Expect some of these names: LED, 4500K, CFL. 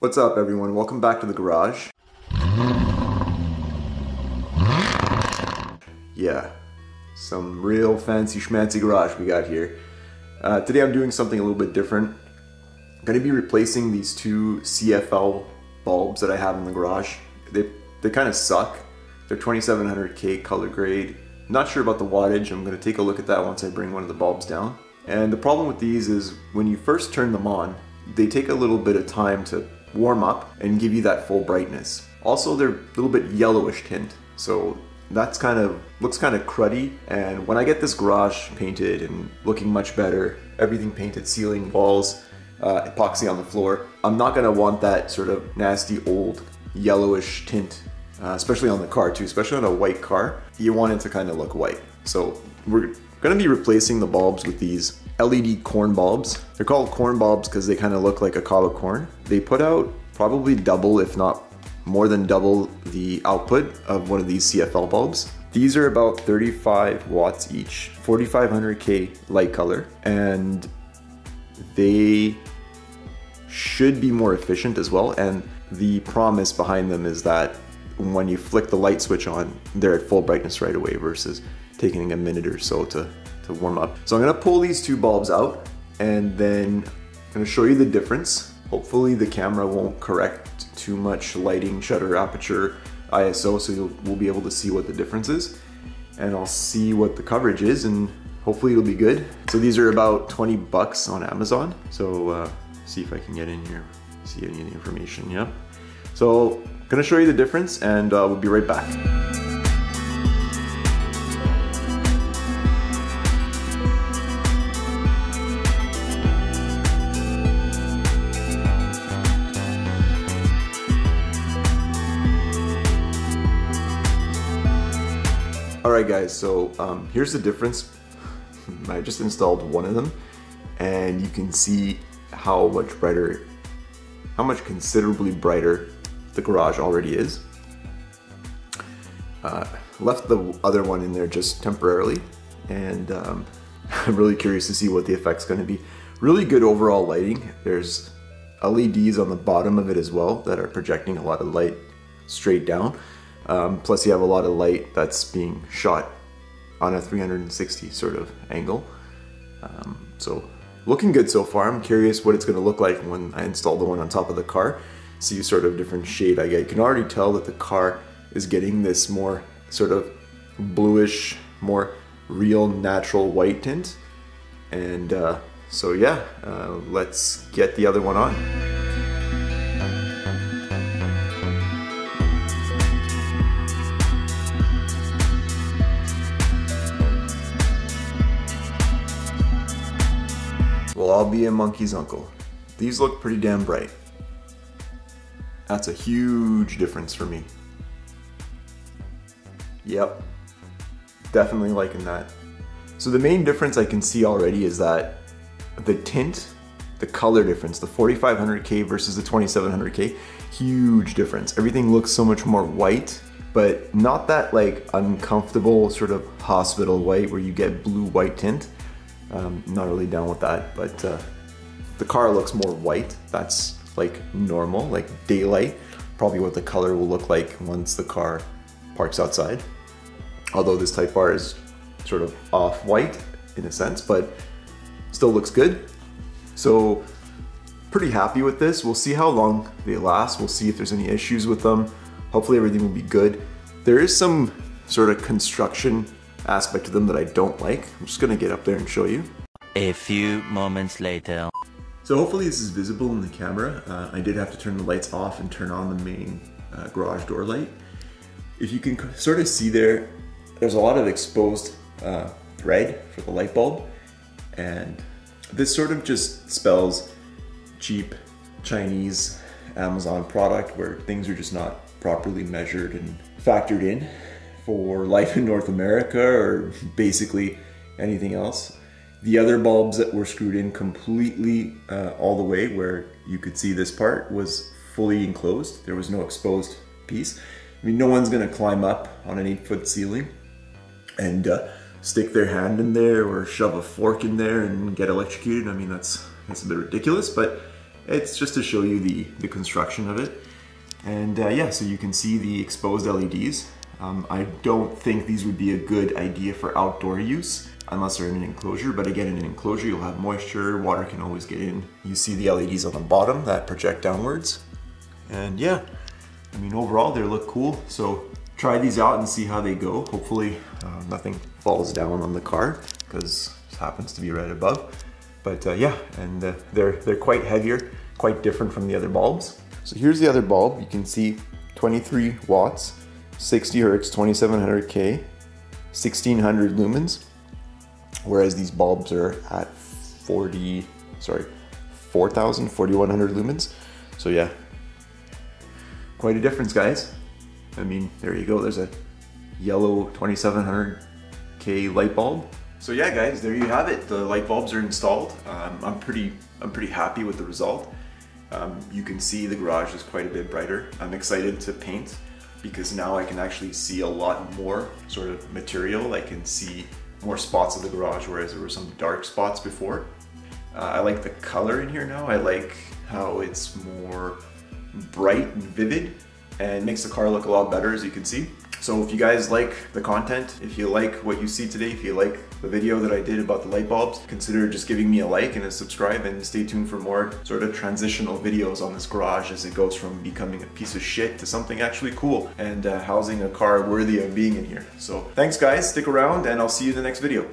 What's up everyone, welcome back to the garage. Yeah, some real fancy schmancy garage we got here. Today I'm doing something a little bit different. I'm going to be replacing these two CFL bulbs that I have in the garage. They kind of suck. They're 2700K color grade. Not sure about the wattage, I'm going to take a look at that once I bring one of the bulbs down. And the problem with these is when you first turn them on, they take a little bit of time to warm up and give you that full brightness. Also, they're a little bit yellowish tint, so that's looks kind of cruddy. And when I get this garage painted and looking much better, everything painted, ceiling, walls, epoxy on the floor, I'm not gonna want that sort of nasty old yellowish tint, especially on the car too, especially on a white car. You want it to kind of look white. So we're gonna be replacing the bulbs with these LED corn bulbs. They're called corn bulbs because they kind of look like a cob of corn. They put out probably double, if not more than double, the output of one of these CFL bulbs. These are about 35 watts each, 4500K light color, and they should be more efficient as well. And the promise behind them is that when you flick the light switch on, they're at full brightness right away versus taking a minute or so to warm up. So I'm gonna pull these two bulbs out and then I'm gonna show you the difference. Hopefully the camera won't correct too much lighting, shutter, aperture, ISO, so we'll be able to see what the difference is. And I'll see what the coverage is and hopefully it'll be good. So these are about 20 bucks on Amazon. So see if I can get in here, see any of the information, yep. So I'm gonna show you the difference and we'll be right back. Alright guys, so here's the difference. I just installed one of them and you can see how much brighter, how much considerably brighter the garage already is. Left the other one in there just temporarily and I'm really curious to see what the effect's going to be. Really good overall lighting. There's LEDs on the bottom of it as well that are projecting a lot of light straight down. Plus you have a lot of light that's being shot on a 360 sort of angle. So looking good so far. I'm curious what it's going to look like when I install the one on top of the car. See sort of different shade I get. You can already tell that the car is getting this more sort of bluish, more real natural white tint. And so yeah, let's get the other one on. I'll be a monkey's uncle. These look pretty damn bright. That's a huge difference for me. Yep, definitely liking that. So the main difference I can see already is that the tint, the color difference, the 4500K versus the 2700K, huge difference. Everything looks so much more white, but not that like uncomfortable sort of hospital white where you get blue-white tint. Not really down with that, but the car looks more white. That's like normal, like daylight, probably what the color will look like once the car parks outside. Although this Type R is sort of off-white in a sense, but still looks good. So pretty happy with this. We'll see how long they last. We'll see if there's any issues with them. Hopefully everything will be good. There is some sort of construction aspect of them that I don't like. I'm just gonna get up there and show you. A few moments later. So hopefully this is visible in the camera. I did have to turn the lights off and turn on the main garage door light. If you can sort of see there, there's a lot of exposed thread for the light bulb. And this sort of just spells cheap Chinese Amazon product where things are just not properly measured and factored in for life in North America or basically anything else. The other bulbs that were screwed in completely all the way where you could see this part was fully enclosed. There was no exposed piece. I mean, no one's gonna climb up on an 8-foot ceiling and stick their hand in there or shove a fork in there and get electrocuted. I mean, that's a bit ridiculous, but It's just to show you the construction of it. And yeah, so you can see the exposed LEDs. I don't think these would be a good idea for outdoor use unless they're in an enclosure, but again, in an enclosure you'll have moisture, water can always get in. You see the LEDs on the bottom that project downwards. And yeah, I mean overall they look cool, so try these out and see how they go. Hopefully nothing falls down on the car because it happens to be right above. But yeah, and they're quite heavier, quite different from the other bulbs. So here's the other bulb, you can see 23 watts, 60 hertz, 2700K, 1600 lumens, whereas these bulbs are at 4100 lumens. So yeah, quite a difference, guys. I mean, there you go, there's a yellow 2700K light bulb. So yeah guys, there you have it. The light bulbs are installed. I'm pretty happy with the result. You can see the garage is quite a bit brighter. I'm excited to paint because now I can actually see a lot more sort of material. I can see more spots of the garage, whereas there were some dark spots before. I like the color in here now. I like how it's more bright and vivid and makes the car look a lot better, as you can see. So if you guys like the content, if you like what you see today, if you like the video that I did about the light bulbs, consider just giving me a like and a subscribe, and stay tuned for more sort of transitional videos on this garage as it goes from becoming a piece of shit to something actually cool and housing a car worthy of being in here. So thanks guys, stick around and I'll see you in the next video.